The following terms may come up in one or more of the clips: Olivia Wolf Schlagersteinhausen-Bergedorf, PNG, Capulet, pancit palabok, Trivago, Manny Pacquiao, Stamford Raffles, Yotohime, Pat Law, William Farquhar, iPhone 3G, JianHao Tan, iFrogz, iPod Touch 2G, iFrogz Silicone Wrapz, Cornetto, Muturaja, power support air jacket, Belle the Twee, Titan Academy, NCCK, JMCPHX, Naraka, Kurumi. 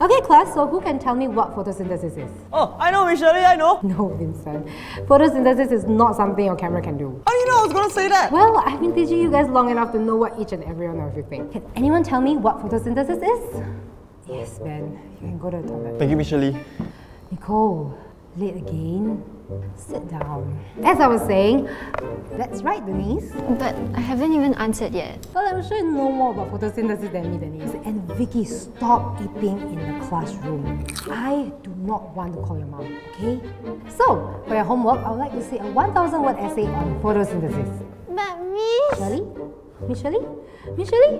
Okay class, so who can tell me what photosynthesis is? Oh, I know Michelle, I know! No, Vincent. Photosynthesis is not something your camera can do. How do you know I was gonna say that? Well, I've been teaching you guys long enough to know what each and every one of you think. Can anyone tell me what photosynthesis is? Yes, Ben. You can go to the toilet. Thank you, Michelle. Nicole, late again. Sit down. As I was saying, that's right, Denise. But I haven't even answered yet. Well, I'm sure you know more about photosynthesis than me, Denise. And Vicky, stop eating in the classroom. I do not want to call your mom, okay? So, for your homework, I would like to see a 1,000-word essay on photosynthesis. But Miss... Michelle?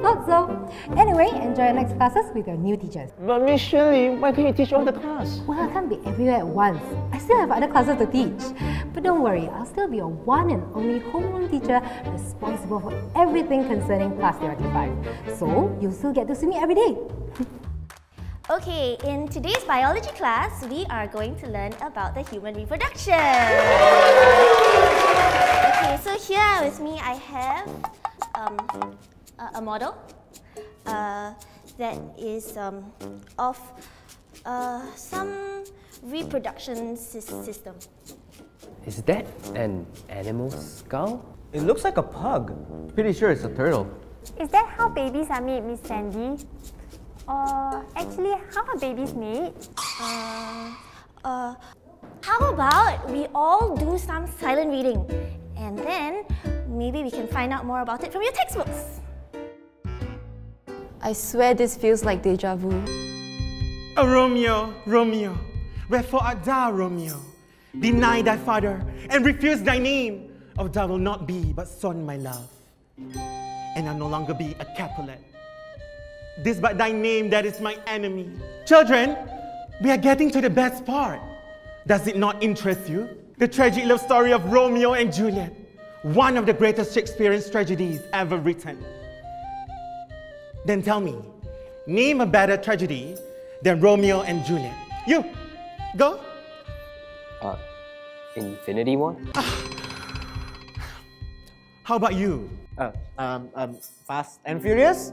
Not so. Anyway, enjoy your next classes with your new teachers. But Miss Shirley, why can't you teach all the class? Well, I can't be everywhere at once. I still have other classes to teach. But don't worry, I'll still be your one and only homeroom teacher responsible for everything concerning class 35. So, you'll still get to see me every day. Okay, in today's biology class, we are going to learn about the human reproduction. Okay, so here with me I have a model that is of some reproduction system. Is that an animal skull? It looks like a pug. Pretty sure it's a turtle. Is that how babies are made, Miss Sandy? Or actually, how are babies made? How about we all do some silent reading? And then, maybe we can find out more about it from your textbooks. I swear this feels like deja vu. Oh, Romeo, Romeo, wherefore art thou, Romeo? Deny thy father and refuse thy name. Oh, thou will not be but son, my love. And I'll no longer be a Capulet. This but thy name that is my enemy. Children, we are getting to the best part. Does it not interest you? The tragic love story of Romeo and Juliet, one of the greatest Shakespearean tragedies ever written. Then tell me, name a better tragedy than Romeo and Juliet. You, go. Infinity War? How about you? Fast and Furious?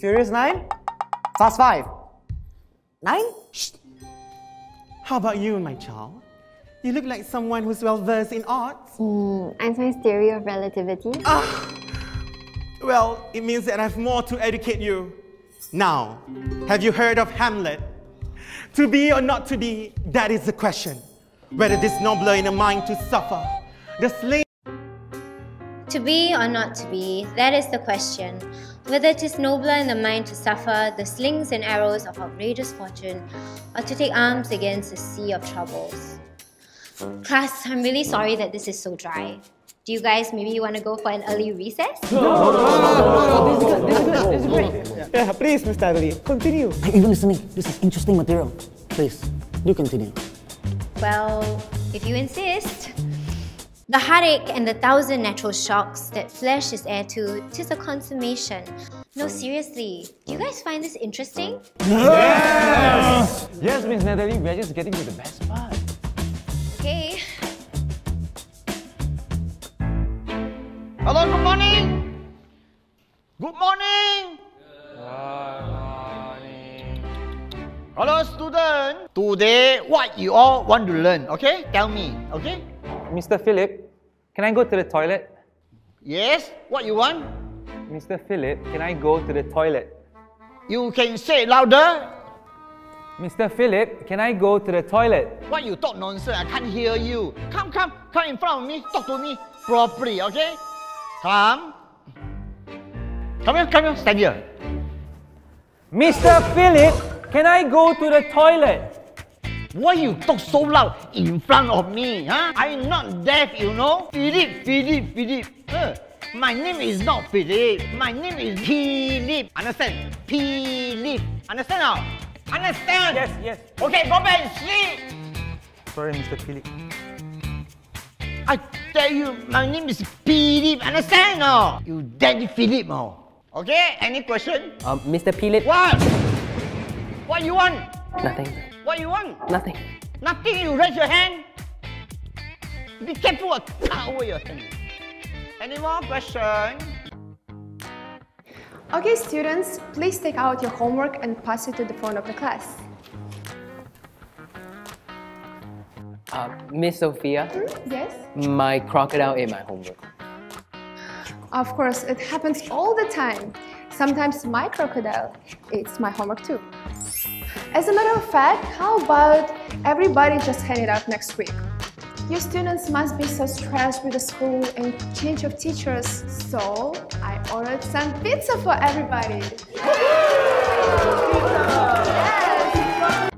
Furious 9? Fast 5? 9? Shh. How about you, my child? You look like someone who's well-versed in arts. Einstein's theory of relativity. Well, it means that I have more to educate you. Now, have you heard of Hamlet? To be or not to be, that is the question. Whether this nobler in a mind to suffer, the slave... To be or not to be, that is the question. Whether 'tis nobler in the mind to suffer the slings and arrows of outrageous fortune, or to take arms against the sea of troubles. Class, I'm really sorry that this is so dry. Do you guys maybe want to go for an early recess? No, this is great. Yeah, please, Mr. Adley, continue. I'm even listening. This is interesting material. Please, do continue. Well, if you insist. The heartache and the thousand natural shocks that flesh is heir to, 'tis a consummation. No, seriously, do you guys find this interesting? Yes! Yes, Miss Natalie, we're just getting to the best part. Okay. Hello, good morning! Good morning! Good morning! Hello, students! Today, what you all want to learn, okay? Tell me, okay? Mr. Philip, can I go to the toilet? Yes, what you want? Mr. Philip, can I go to the toilet? You can say louder! Mr. Philip, can I go to the toilet? What you talk nonsense, I can't hear you. Come in front of me, talk to me properly, okay? Come here, stand here. Mr. Philip, can I go to the toilet? Why you talk so loud in front of me, huh? I'm not deaf, you know? Philip. My name is not Philip, my name is Philip. Understand? Philip. Understand now? Understand? Yes. Okay, go back and sleep. Sorry, Mr. Philip. I tell you, my name is Philip. Understand now? You daddy Philip now. Okay, any question? Mr. Philip. What? What you want? Nothing. What you want? Nothing. Nothing? You raise your hand? Be careful or cut away your hand. Any more question? Okay, students, please take out your homework and pass it to the front of the class. Miss Sophia? Yes? My crocodile ate my homework. Of course, it happens all the time. Sometimes my crocodile eats my homework too. As a matter of fact, how about everybody just hang it out next week? You students must be so stressed with the school and change of teachers, so I ordered some pizza for everybody. Yes.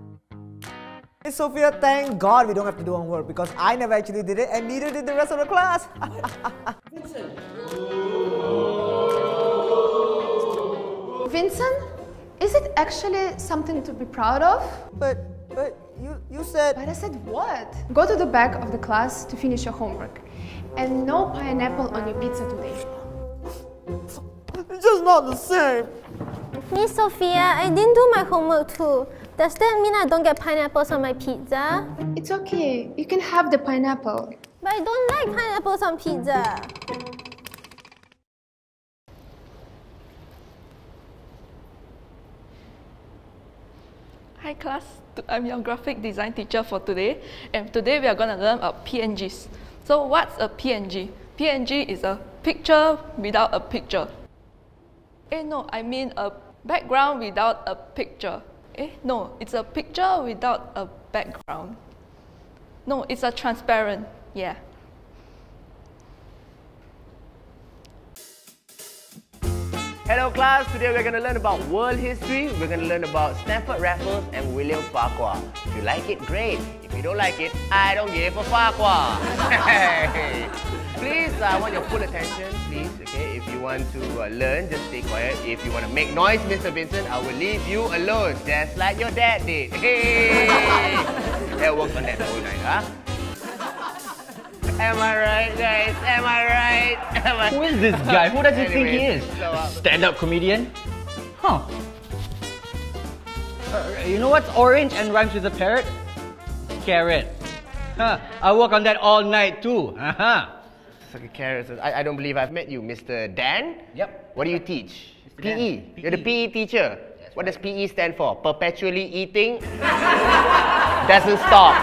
Hey Sophia, thank God we don't have to do homework because I never actually did it and neither did the rest of the class. Vincent, is it actually something to be proud of? But you said... But I said what? Go to the back of the class to finish your homework. And no pineapple on your pizza today. It's just not the same. Miss Sophia, I didn't do my homework too. Does that mean I don't get pineapples on my pizza? It's okay. You can have the pineapple. But I don't like pineapples on pizza. Hi class, I'm your graphic design teacher for today, and today we are going to learn about PNGs. So what's a PNG? PNG is a picture without a picture. I mean a background without a picture. It's a picture without a background. No, it's a transparent, yeah. Hello class, today we're going to learn about world history, we're going to learn about Stamford Raffles and William Farquhar. If you like it, great. If you don't like it, I don't give a Farquhar. Please, I want your full attention, please, okay? If you want to learn, just stay quiet. If you want to make noise, Mr. Vincent, I will leave you alone, just like your dad did. Hey! That worked on that the whole night, huh? Am I right, guys? Am I right? Who is this guy? Who does he think he is? Stand-up comedian? Huh. You know what's orange and rhymes with a parrot? Carrot. Huh. I work on that all night too. It's like a carrot. I don't believe I've met you, Mr. Dan? Yep. What do you teach? PE. You're the PE teacher. That's what does PE stand for? Perpetually eating? Doesn't stop.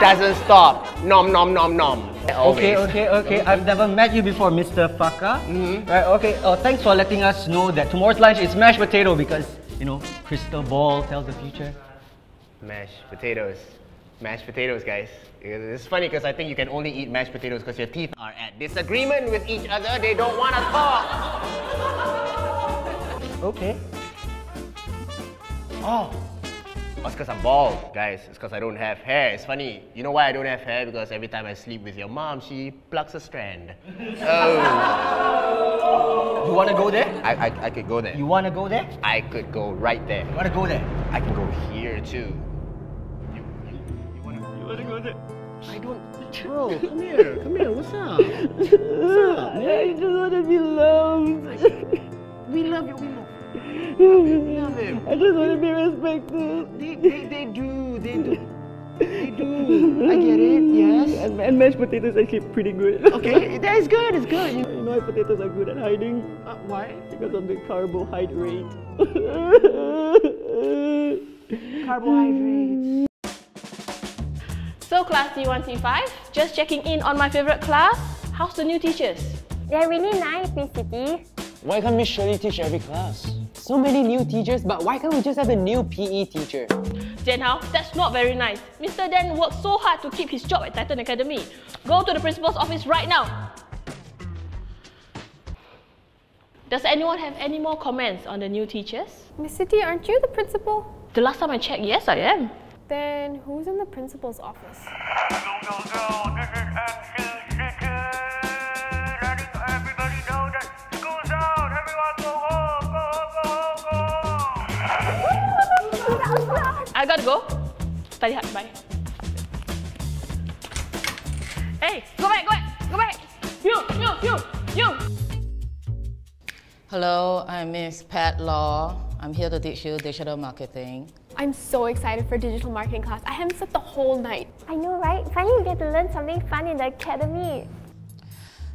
Doesn't stop. Nom nom nom nom. Always. Okay. I've never met you before, Mr. Farquhar. Right, okay. Thanks for letting us know that tomorrow's lunch is mashed potato because, you know, crystal ball tells the future. Mashed potatoes. Mashed potatoes, guys. It's funny because I think you can only eat mashed potatoes because your teeth are at disagreement with each other. They don't want to talk. Okay. Oh. Oh, it's because I'm bald, guys. It's because I don't have hair. It's funny. You know why I don't have hair? Because every time I sleep with your mom, she plucks a strand. Oh. You want to go there? I could go there. You want to go there? I could go right there. You want to go there? I can go here, too. You want to go there? I don't... Bro, come here. Come here. What's up? What's up? I just want to be loved. We love you. We love you. I just want to be respected. They do. I get it, yes. And mashed potatoes are actually pretty good. Okay, that is good, it's good. You know why potatoes are good at hiding? Why? Because of the carbohydrate. Carbohydrates. So class D1C5, just checking in on my favorite class. How's the new teachers? They're really nice, Miss Siti. Why can't Miss Shirley teach every class? So many new teachers, but why can't we just have a new PE teacher? Jianhao, that's not very nice. Mr. Dan worked so hard to keep his job at Titan Academy. Go to the principal's office right now. Does anyone have any more comments on the new teachers? Miss Siti, aren't you the principal? The last time I checked, yes, I am. Then who's in the principal's office? No, this is NCCK. I gotta go. Study hard, bye. Hey, go back. You. Hello, I'm Miss Pat Law. I'm here to teach you digital marketing. I'm so excited for digital marketing class. I haven't slept the whole night. I know, right? Finally, we get to learn something fun in the academy.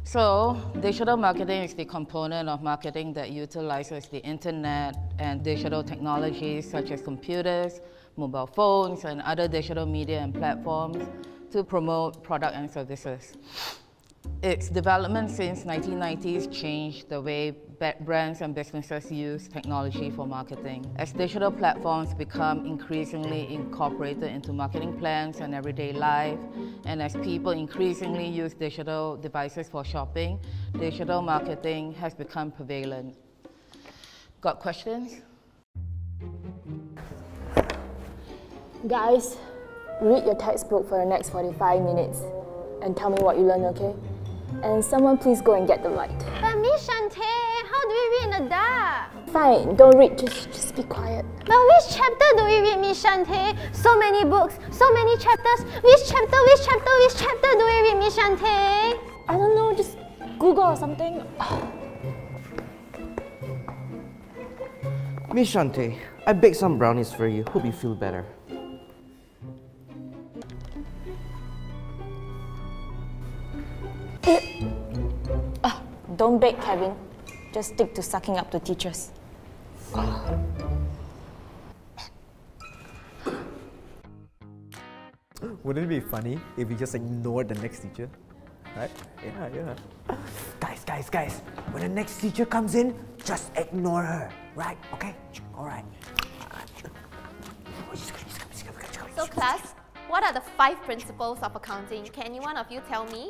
So digital marketing is the component of marketing that utilizes the internet and digital technologies such as computers, mobile phones, and other digital media and platforms to promote product and services. Its development since 1990s changed the way brands and businesses use technology for marketing. As digital platforms become increasingly incorporated into marketing plans and everyday life, and as people increasingly use digital devices for shopping, digital marketing has become prevalent. Got questions? Guys, read your textbook for the next 45 minutes and tell me what you learned, okay? And someone please go and get the light. But Miss Shante, how do we read in the dark? Fine, don't read, just be quiet. But which chapter do we read, Miss Shante? So many books, so many chapters. Which chapter do we read, Miss Shante? I don't know, just Google or something. Miss Shante, I baked some brownies for you. Hope you feel better. Don't bake, Kevin. Just stick to sucking up to teachers. Wouldn't it be funny if we just ignored the next teacher? Right? Yeah. Guys. When the next teacher comes in, just ignore her. Right? Okay? Alright. So class, what are the 5 principles of accounting? Can any one of you tell me?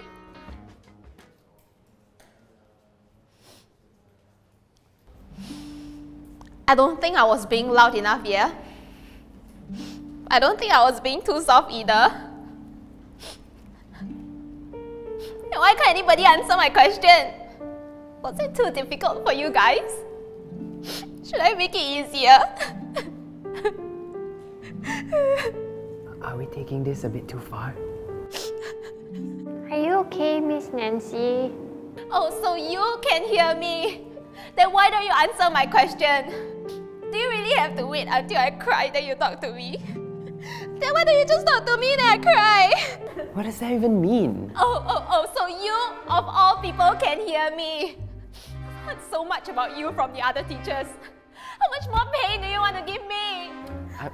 I don't think I was being loud enough, yeah? I don't think I was being too soft either. Why can't anybody answer my question? Was it too difficult for you guys? Should I make it easier? Are we taking this a bit too far? Are you okay, Miss Nancy? Oh, so you can hear me. Then why don't you answer my question? Do you really have to wait until I cry then you talk to me? Then why don't you just talk to me then I cry? What does that even mean? So you, of all people, can hear me. I've heard so much about you from the other teachers. How much more pain do you want to give me?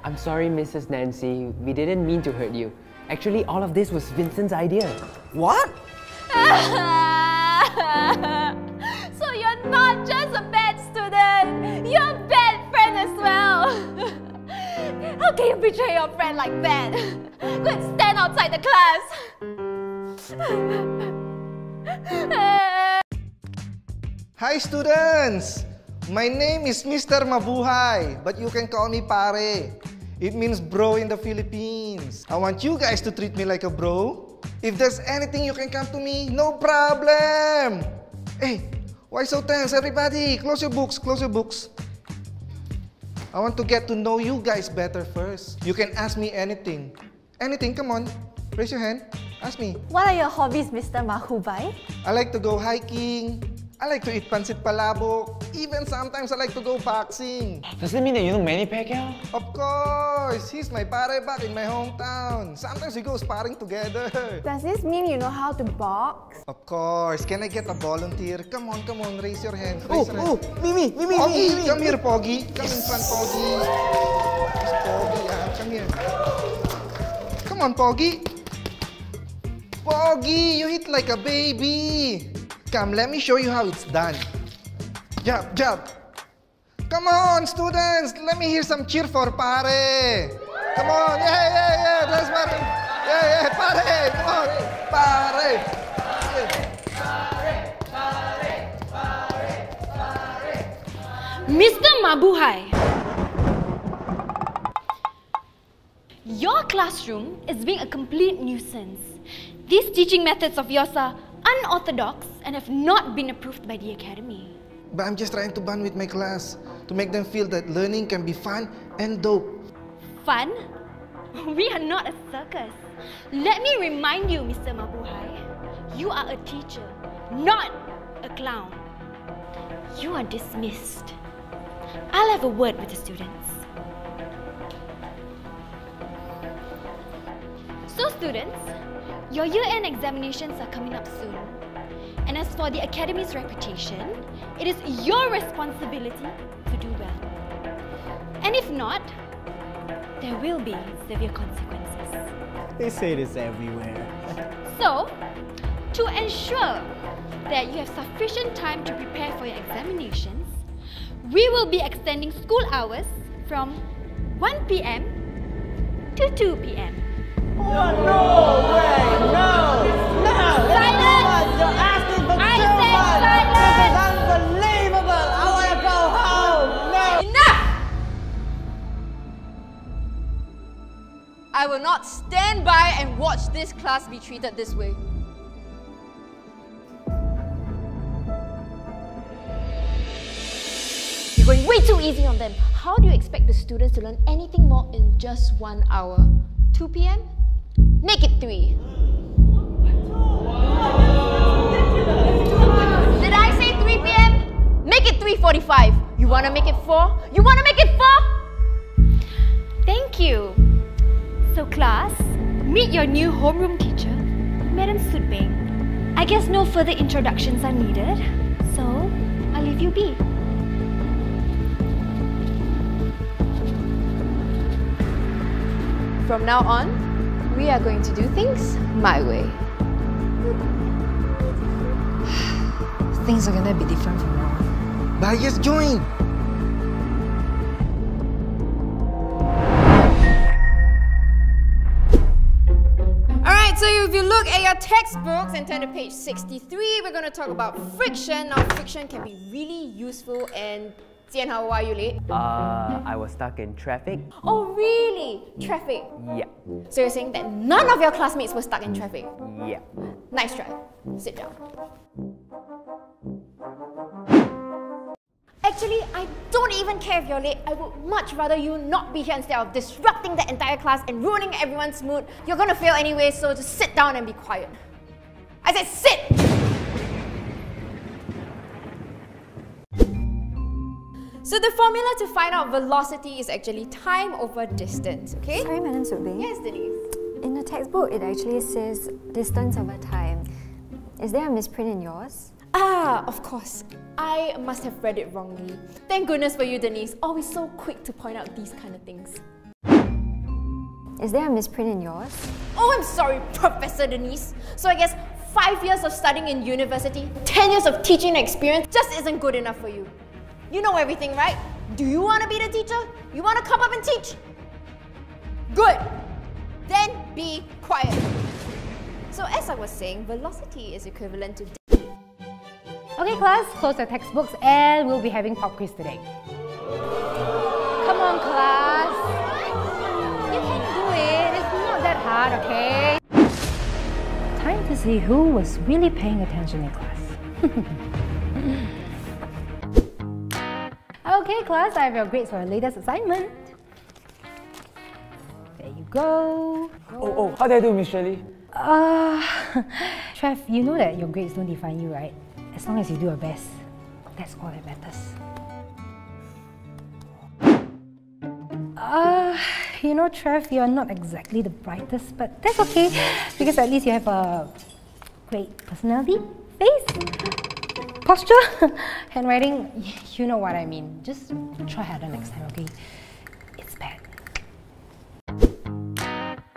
I'm sorry, Mrs. Nancy. We didn't mean to hurt you. Actually, all of this was Vincent's idea. What? So you're not just a bad student, you're a bad friend as well. How can you betray your friend like that? Go and stand outside the class. Hi students! My name is Mr. Mabuhay, but you can call me Pare. It means bro in the Philippines. I want you guys to treat me like a bro. If there's anything you can come to me, no problem! Hey! Why so tense, everybody? Close your books. I want to get to know you guys better first. You can ask me anything. Anything, come on. Raise your hand. Ask me. What are your hobbies, Mr. Mahubai? I like to go hiking. I like to eat pancit palabok. Even sometimes I like to go boxing. Does that mean that you know Manny Pacquiao? Of course! He's my pare back in my hometown. Sometimes we go sparring together. Does this mean you know how to box? Of course! Can I get a volunteer? Come on, raise your hand. Raise your hand. Mimi! Poggy, come here, Poggy. Come in front, Poggy. Come here. Come on, Poggy. Poggy, you eat like a baby. Come, let me show you how it's done. Jab. Come on, students. Let me hear some cheer for Pare. Come on. Yeah. That's Pare. Yeah, Pare. Come on. Pare. Pare. Mr. Mabuhay, your classroom is being a complete nuisance. These teaching methods of yours are unorthodox and have not been approved by the academy. But I'm just trying to bond with my class to make them feel that learning can be fun and dope. Fun? We are not a circus. Let me remind you, Mr. Mabuhay, you are a teacher, not a clown. You are dismissed. I'll have a word with the students. So students, your year-end examinations are coming up soon. And as for the Academy's reputation, it is your responsibility to do well. And if not, there will be severe consequences. They say this everywhere. So, to ensure that you have sufficient time to prepare for your examinations, we will be extending school hours from 1 p.m. to 2 p.m. Oh, no way! No! No! Silence! You're asking for too much! This is unbelievable! I want to go home! No! Enough! I will not stand by and watch this class be treated this way. You're going way too easy on them. How do you expect the students to learn anything more in just 1 hour? 2 p.m.? Make it 3. Did I say 3 p.m.? Make it 3:45. You want to make it 4? You want to make it 4? Thank you. So class, meet your new homeroom teacher, Madam Sudbing. I guess no further introductions are needed, so I'll leave you be. From now on, we are going to do things my way. Things are gonna be different from now on. But I just joined! Alright, so if you look at your textbooks and turn to page 63, we're gonna talk about friction. Now, friction can be really useful and... Jian, how are you late? I was stuck in traffic. Oh, really? Traffic? Yeah. So you're saying that none of your classmates were stuck in traffic? Yeah. Nice try. Sit down. Actually, I don't even care if you're late. I would much rather you not be here instead of disrupting the entire class and ruining everyone's mood. You're gonna fail anyway, so just sit down and be quiet. I said sit! So the formula to find out velocity is actually time over distance, okay? Sorry, Madam Sudbing. Yes, Denise. In the textbook, it actually says distance over time. Is there a misprint in yours? Ah, of course. I must have read it wrongly. Thank goodness for you, Denise. Always so quick to point out these kind of things. Is there a misprint in yours? Oh, I'm sorry, Professor Denise. So I guess 5 years of studying in university, 10 years of teaching experience just isn't good enough for you. You know everything, right? Do you want to be the teacher? You want to come up and teach? Good! Then be quiet. So as I was saying, velocity is equivalent to... Okay class, close your textbooks and we'll be having pop quiz today. Come on class. You can do it. It's not that hard, okay? Time to see who was really paying attention in class. Okay class, I have your grades for your latest assignment. There you go. Oh, how did I do, Miss Shirley? Trev, you know that your grades don't define you, right? As long as you do your best, that's all that matters. You know Trev, you're not exactly the brightest, but that's okay because at least you have a great personality, face, posture, handwriting, you know what I mean. Just try harder next time, okay? It's bad.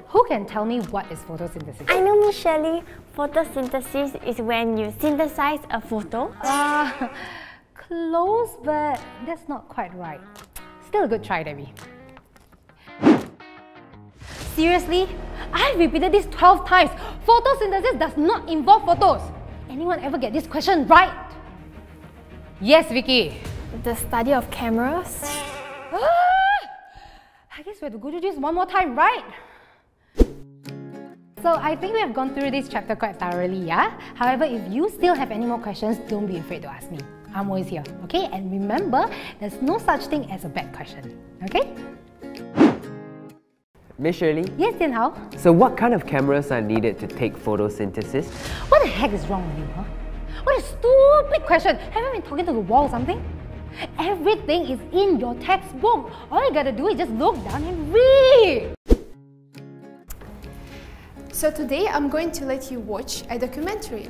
Who can tell me what is photosynthesis? I know, Miss Shirley. Photosynthesis is when you synthesize a photo. Close, but that's not quite right. Still a good try, Debbie. Seriously? I've repeated this 12 times. Photosynthesis does not involve photos. Anyone ever get this question right? Yes, Vicky. The study of cameras. I guess we have to go through this one more time, right? So I think we have gone through this chapter quite thoroughly, yeah? However, if you still have any more questions, don't be afraid to ask me. I'm always here, okay? And remember, there's no such thing as a bad question, okay? Miss Shirley? Yes, Tianhao? So what kind of cameras are needed to take photosynthesis? What the heck is wrong with you, huh? What a stupid question! Have you been talking to the wall or something? Everything is in your textbook! All you gotta do is just look down and read! So today I'm going to let you watch a documentary.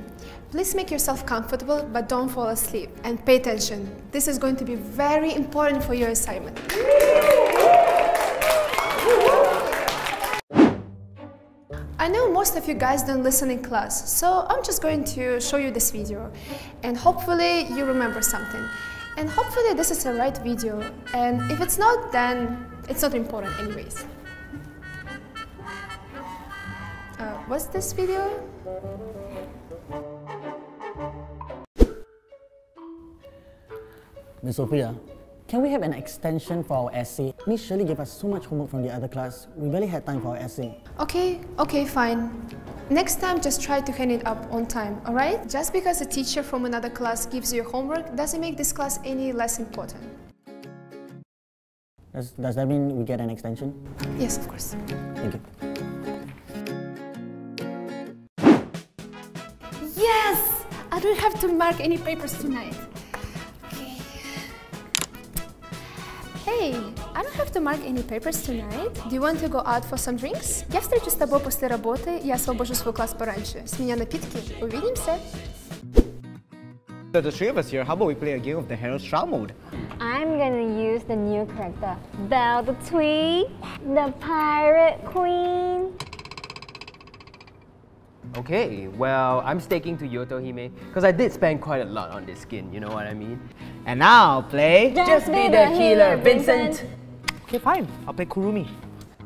Please make yourself comfortable, but don't fall asleep and pay attention. This is going to be very important for your assignment. I know most of you guys don't listen in class, so I'm just going to show you this video and hopefully you remember something. And hopefully this is the right video, and if it's not, then it's not important anyways. What's this video? Miss Sophia, can we have an extension for our essay? Miss Shirley gave us so much homework from the other class. We barely had time for our essay. Okay, fine. Next time, just try to hand it up on time, alright? Just because a teacher from another class gives you homework doesn't make this class any less important. Does that mean we get an extension? Yes, of course. Thank you. Yes! I don't have to mark any papers tonight. Okay. Hey, I don't have to mark any papers tonight. Do you want to go out for some drinks? Я встречусь с тобой после работы, я освобожу свой класс пораньше. С меня напитки. Увидимся. So the three of us here, how about we play a game of the Herald Shroud mode? I'm gonna use the new character, Belle the Twee, the Pirate Queen. Okay, well, I'm staking to Yotohime because I did spend quite a lot on this skin, you know what I mean? And I'll play... Just be the healer, Vincent! Okay, fine. I'll play Kurumi.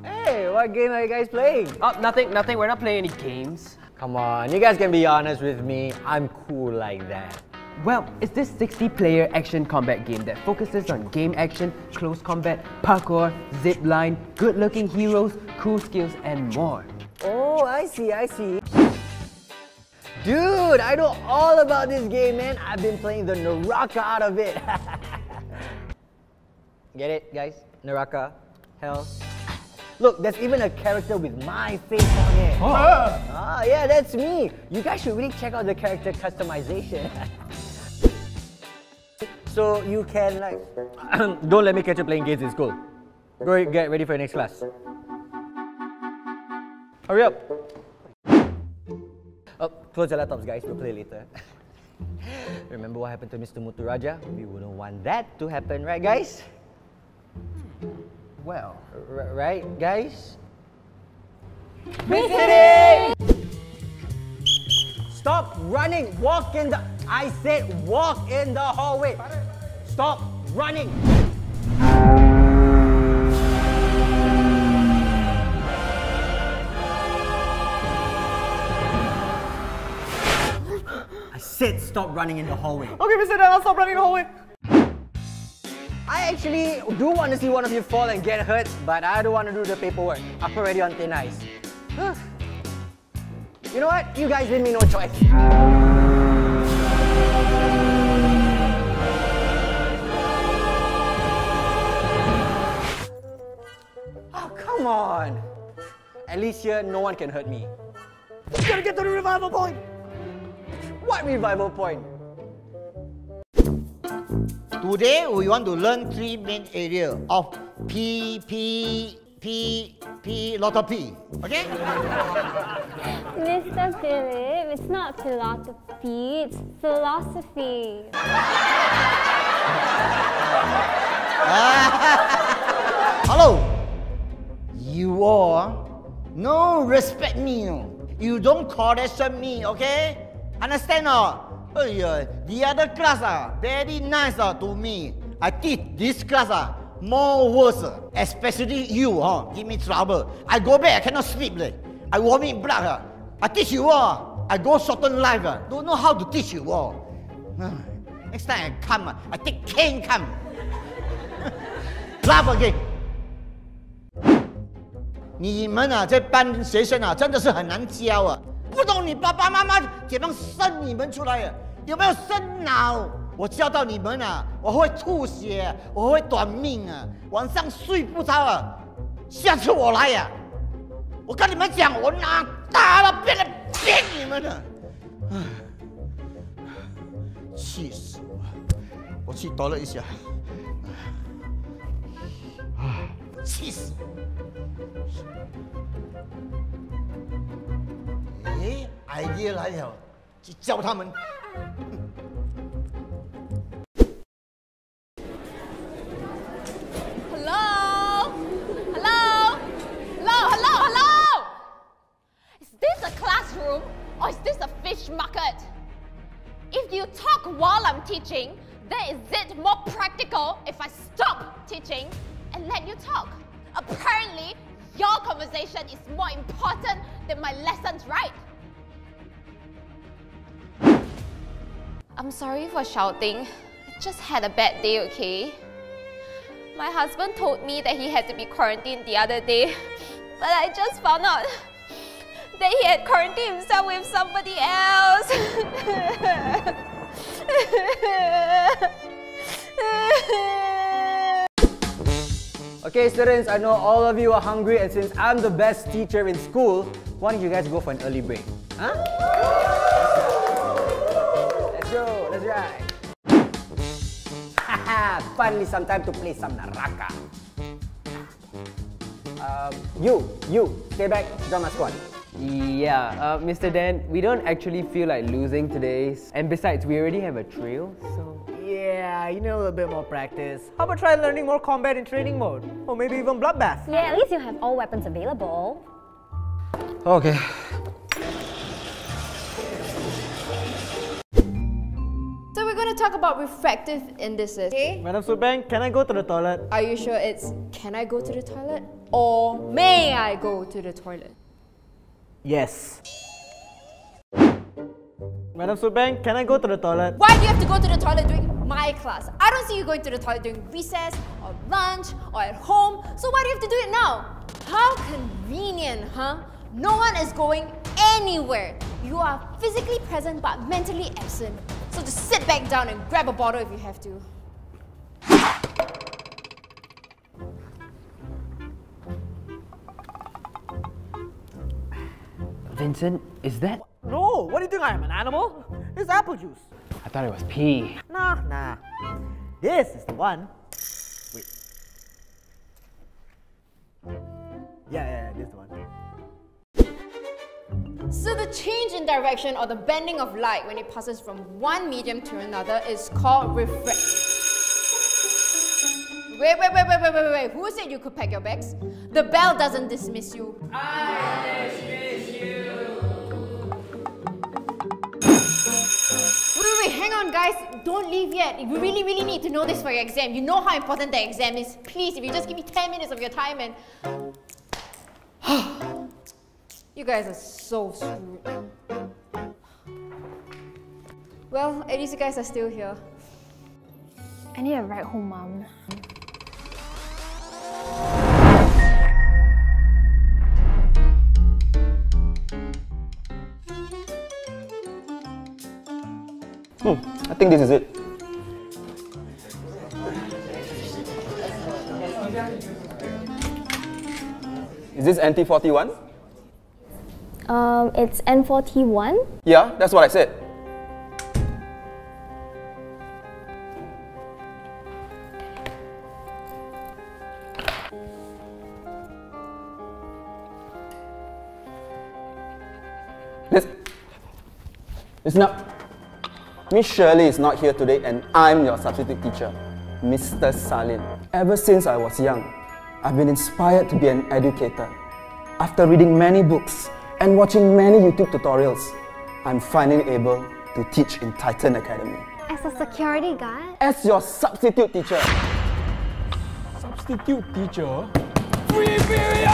Hey, what game are you guys playing? Oh, nothing. We're not playing any games. Come on, you guys can be honest with me. I'm cool like that. Well, it's this 60-player action combat game that focuses on game action, close combat, parkour, zipline, good-looking heroes, cool skills, and more. Oh, I see. Dude, I know all about this game, man. I've been playing the Naraka out of it. Get it, guys? Naraka, hell. Look, there's even a character with my face on it. Oh. Ah, yeah, that's me. You guys should really check out the character customization. So you can like... Don't let me catch you playing games in school. Go get ready for your next class. Hurry up. Oh, close your laptops, guys. We'll play later. Remember what happened to Mr. Muturaja? We wouldn't want that to happen, right, guys? Well, right, guys? Visiting! Stop running! Walk in the... I said walk in the hallway! Stop running! I said stop running in the hallway. Okay, Mr. Dan, I'll stop running in the hallway. I actually do want to see one of you fall and get hurt, but I don't want to do the paperwork. I'm already on thin ice. You know what? You guys did me no choice. Oh, come on. At least here, no one can hurt me. You gotta get to the revival point. What revival point? Today, we want to learn three main areas of lot of P, okay? Mr. Philip, it's not philosophy, it's philosophy. Hello? You all, no respect me, you don't correction me, okay? Understand or? Oh yeah, the other class are very nice to me. I think this class are more worse, especially you. Give me trouble. I go back, I cannot sleep. I vomit blood. I teach you all. I go shorten life. Don't know how to teach you all. Next time I come, I take cane come. Laugh again. 你们啊，这班学生啊，真的是很难教啊。 不懂你爸爸妈妈怎么生你们出来的，有没有生脑？我教到你们啊，我会吐血，我会短命啊，晚上睡不着啊。下次我来呀、啊，我跟你们讲，我拿大了变来骗你们的，气死我！我去躲了一下，气死我！大爷来了，去教他们。Hello, hello, hello, hello, hello. Is this a classroom or is this a fish market? If you talk while I'm teaching, then is it more practical if I stop teaching and let you talk? Apparently, your conversation is more important than my lessons, right? I'm sorry for shouting. I just had a bad day, okay? My husband told me that he had to be quarantined the other day, but I just found out that he had quarantined himself with somebody else. Okay, students, I know all of you are hungry, and since I'm the best teacher in school, why don't you guys go for an early break? Huh? Let's go, let's ride. Haha, finally some time to play some Naraka. You, stay back, join my squad. Yeah, Mr. Dan, we don't actually feel like losing today. And besides, we already have a trail, so... Yeah, you know, a little bit more practice. How about try learning more combat in training mode? Or maybe even bloodbath. Yeah, at least you have all weapons available. Okay. So we're going to talk about refractive indices, okay? Madam Subang, can I go to the toilet? Are you sure it's, can I go to the toilet? Or may I go to the toilet? Yes. Madam Subang, can I go to the toilet? Why do you have to go to the toilet during my class? I don't see you going to the toilet during recess, or lunch, or at home. So why do you have to do it now? How convenient, huh? No one is going anywhere. You are physically present but mentally absent. So just sit back down and grab a bottle if you have to. Vincent, is that? No, what do you think I am, an animal? It's apple juice. I thought it was pee. Nah. This is the one. Wait. Yeah, this is the one. So the change in direction or the bending of light when it passes from one medium to another is called refraction. Wait. Who said you could pack your bags? The bell doesn't dismiss you. I dismiss you. Wait, hang on guys, don't leave yet. You really need to know this for your exam. You know how important the exam is. Please, if you just give me 10 minutes of your time and... You guys are so screwed. Well, at least you guys are still here. I need a ride home, Mom. I think this is it. Is this NT41? It's N41? Yeah, that's what I said. Listen up. Miss Shirley is not here today and I'm your substitute teacher, Mr. Salim. Ever since I was young, I've been inspired to be an educator. After reading many books and watching many YouTube tutorials, I'm finally able to teach in Titan Academy. As a security guard? As your substitute teacher. Substitute teacher? Free period!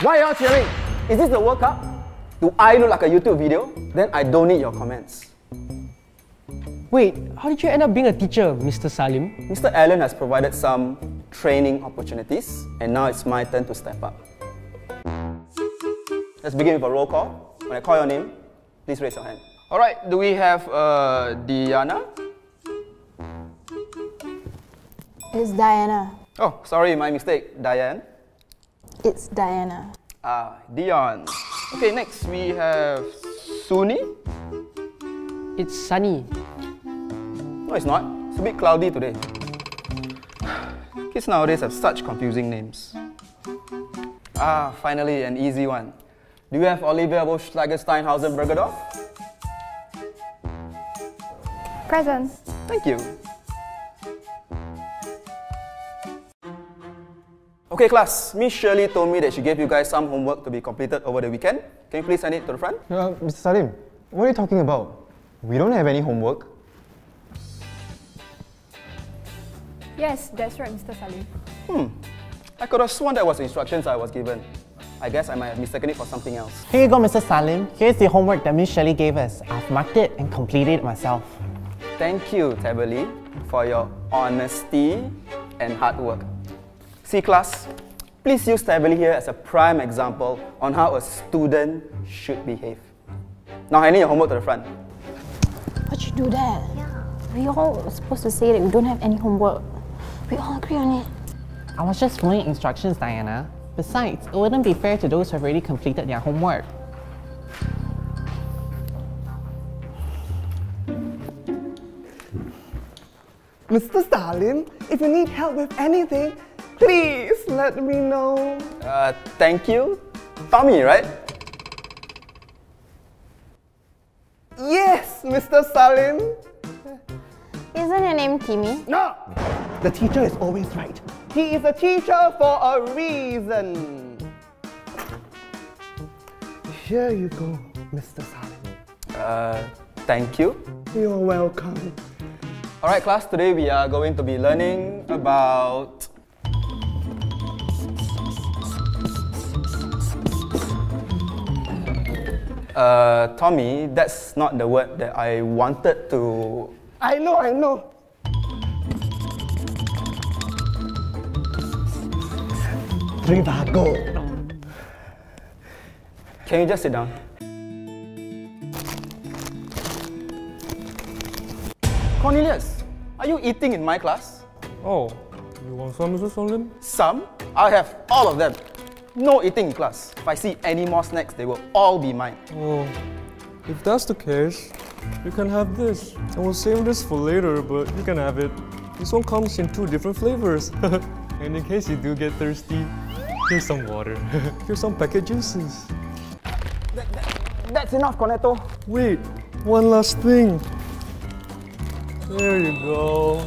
Why are you all cheering? Is this the World Cup? Do I look like a YouTube video? Then I don't need your comments. Wait, how did you end up being a teacher, Mr. Salim? Mr. Allen has provided some training opportunities, and now it's my turn to step up. Let's begin with a roll call. When I call your name, please raise your hand. Alright, do we have Diana? It's Diana. Oh, sorry, my mistake. Diane? It's Diana. Ah, Dion. Okay, next we have Suni. It's sunny. No, it's not. It's a bit cloudy today. Kids nowadays have such confusing names. Ah, finally an easy one. Do you have Olivia Wolf Schlagersteinhausen-Bergedorf? Present. Thank you. Okay class, Miss Shirley told me that she gave you guys some homework to be completed over the weekend. Can you please hand it to the front? Mr. Salim, what are you talking about? We don't have any homework. Yes, that's right, Mr. Salim. I could have sworn that was the instructions I was given. I guess I might have mistaken it for something else. Here you go, Mr. Salim. Here's the homework that Miss Shirley gave us. I've marked it and completed it myself. Thank you, Tabeli, for your honesty and hard work. See class, please use Tabeli here as a prime example on how a student should behave. Now hand in your homework to the front. Why'd you do that? Yeah. We all were supposed to say that we don't have any homework. We all agree on it. I was just following instructions, Diana. Besides, it wouldn't be fair to those who have already completed their homework. Mr. Salim, if you need help with anything, please let me know. Thank you. Tommy, right? Yes, Mr. Salim. Isn't your name Timmy? No! The teacher is always right. He is a teacher for a reason. Here you go, Mr. Salim. Thank you. You're welcome. Alright class, today we are going to be learning about Tommy, that's not the word that I wanted to... I know! Trivago! Can you just sit down? Cornelius, are you eating in my class? Oh, you want some, Mr. Salim? Some? I have all of them. No eating in class. If I see any more snacks, they will all be mine. Oh, if that's the case, you can have this. I will save this for later, but you can have it. This one comes in 2 different flavors. And in case you do get thirsty, here's some water. Here's some packet juices. That's enough, Cornetto. Wait, one last thing. There you go.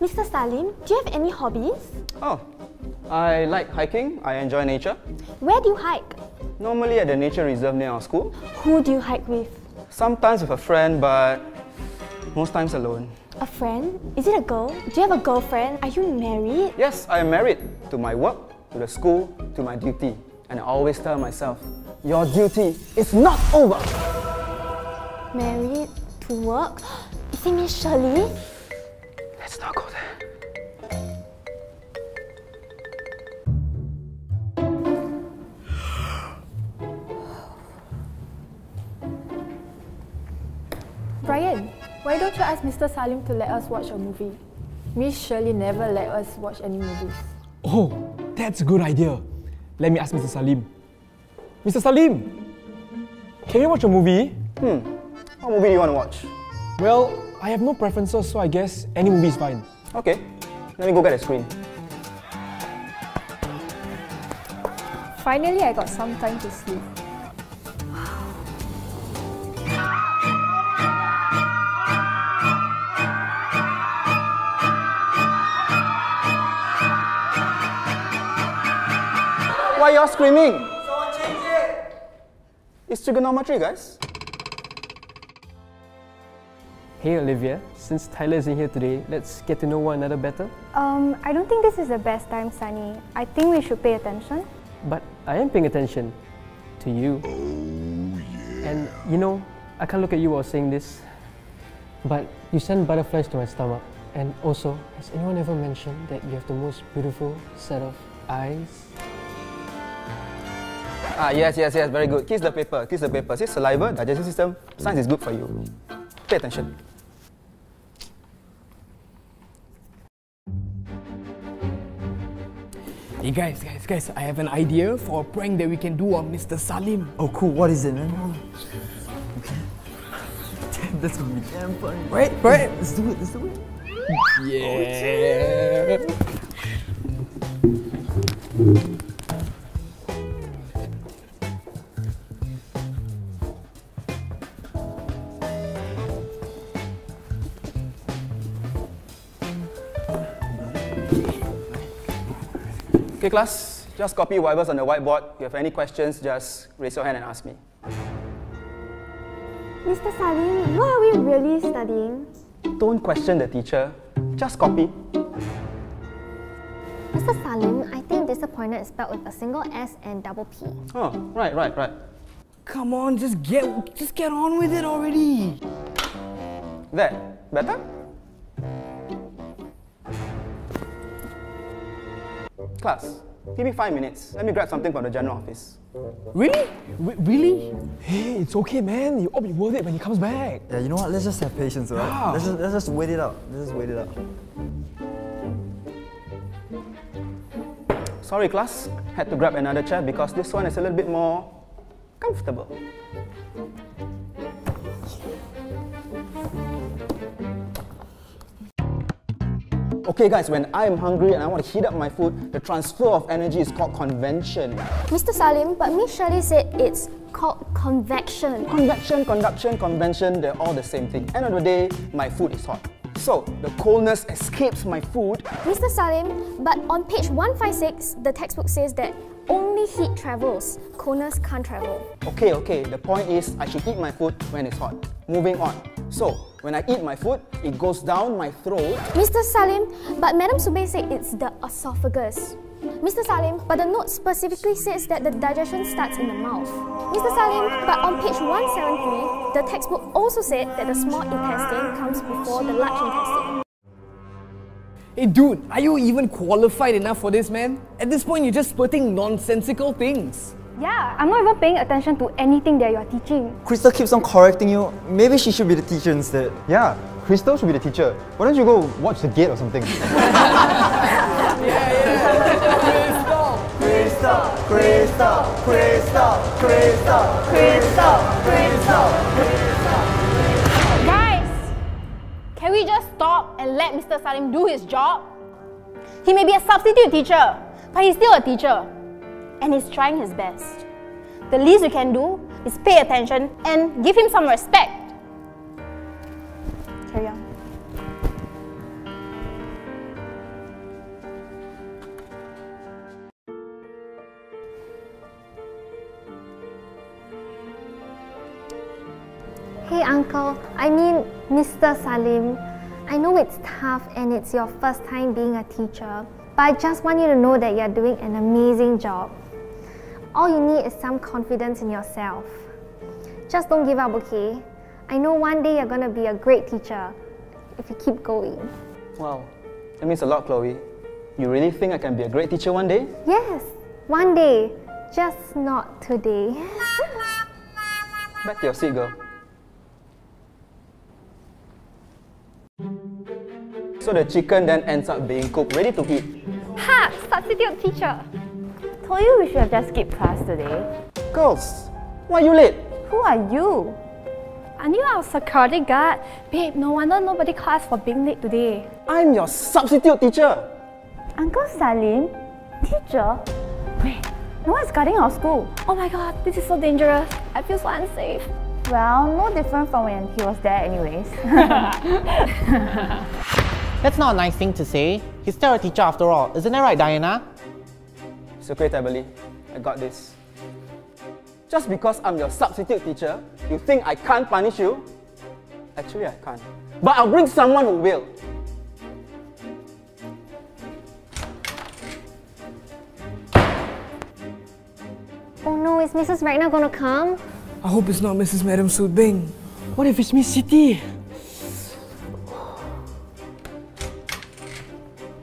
Mr. Salim, do you have any hobbies? Oh, I like hiking. I enjoy nature. Where do you hike? Normally at the nature reserve near our school. Who do you hike with? Sometimes with a friend, but most times alone. A friend? Is it a girl? Do you have a girlfriend? Are you married? Yes, I am married. To my work, to the school, to my duty. And I always tell myself, your duty is not over! Married? To work? Is it Miss Shirley? Let's not go there. Brian, why don't you ask Mr. Salim to let us watch a movie? Miss Shirley never let us watch any movies. Oh, that's a good idea. Let me ask Mr. Salim. Mr. Salim, can you watch a movie? What movie do you want to watch? Well, I have no preferences, so I guess any movie is fine. Okay, let me go get a screen. Finally, I got some time to sleep. Why are you screaming? Someone change it! It's trigonometry, guys. Hey Olivia, since Tyler isn't here today, let's get to know one another better. I don't think this is the best time, Sunny. I think we should pay attention. But I am paying attention. To you. Oh, yeah. And you know, I can't look at you while saying this, but you send butterflies to my stomach. And also, has anyone ever mentioned that you have the most beautiful set of eyes? Ah, yes, very good. Kiss the paper. See, saliva, digestive system, science is good for you. Pay attention. Hey guys, I have an idea for a prank that we can do on Mr. Salim. Oh cool, what is it, man? Okay. Damn, that's gonna be damn funny. Right? Let's do it. Yeah. Okay class, just copy whatever's on the whiteboard. If you have any questions, just raise your hand and ask me. Mr. Salim, what are we really studying? Don't question the teacher, just copy. Mr. Salim, I think disappointed is spelled with a single S and double P. Oh, right. Come on, just get on with it already. There, better? Class, give me 5 minutes. Let me grab something from the general office. Really? Really? Hey, it's okay, man. You'll be worth it when he comes back. Yeah, you know what? Let's just have patience, right? Yeah. Let's just wait it out. Let's just wait it out. Sorry, class. Had to grab another chair because this one is a little bit more comfortable. Okay guys, when I'm hungry and I want to heat up my food, the transfer of energy is called convention. Mr. Salim, but Miss Shirley said it's called convection. Convection, conduction, convention, they're all the same thing. End of the day, my food is hot. So, the coldness escapes my food. Mr. Salim, but on page 156, the textbook says that only heat travels, coldness can't travel. Okay, the point is I should eat my food when it's hot. Moving on. So, when I eat my food, it goes down my throat. Mr. Salim, but Madam Subay said it's the esophagus. Mr. Salim, but the note specifically says that the digestion starts in the mouth. Mr. Salim, but on page 173, the textbook also said that the small intestine comes before the large intestine. Hey dude, are you even qualified enough for this, man? At this point, you're just spurting nonsensical things. Yeah, I'm not even paying attention to anything that you're teaching. Crystal keeps on correcting you. Maybe she should be the teacher instead. Yeah, Crystal should be the teacher. Why don't you go watch the gate or something? Yeah. Crystal. Guys, can we just stop and let Mr. Salim do his job? He may be a substitute teacher, but he's still a teacher. And he's trying his best. The least you can do is pay attention and give him some respect. Carry on. Hey uncle, I mean Mr. Salim. I know it's tough and it's your first time being a teacher, but I just want you to know that you're doing an amazing job. All you need is some confidence in yourself. Just don't give up, okay? I know one day you're gonna be a great teacher if you keep going. Wow, that means a lot, Chloe. You really think I can be a great teacher one day? Yes, one day. Just not today. Back to your seat, girl. So the chicken then ends up being cooked, ready to eat. Ha! Substitute teacher! Told you we should have just skipped class today. Girls, why are you late? Who are you? Aren't you our security guard? Babe, no wonder nobody class for being late today. I'm your substitute teacher! Uncle Salim? Teacher? Wait, no one's guarding our school. Oh my god, this is so dangerous. I feel so unsafe. Well, no different from when he was there anyways. That's not a nice thing to say. He's still a teacher after all. Isn't that right, Diana? It's okay, Tabali. I got this. Just because I'm your substitute teacher, you think I can't punish you? Actually, I can't. But I'll bring someone who will. Oh no, is Mrs. Ragnar gonna come? I hope it's not Mrs. Madam Soot Bing. What if it's Miss Siti?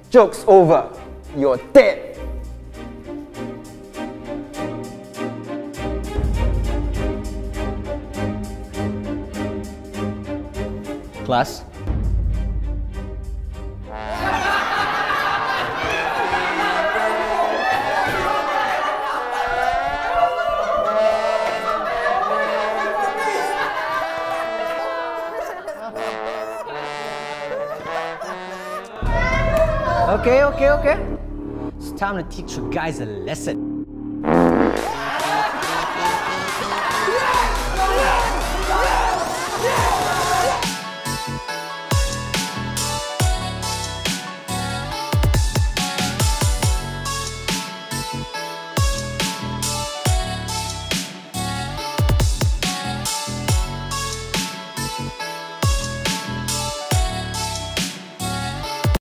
Joke's over. You're dead. Class. Okay. It's time to teach you guys a lesson.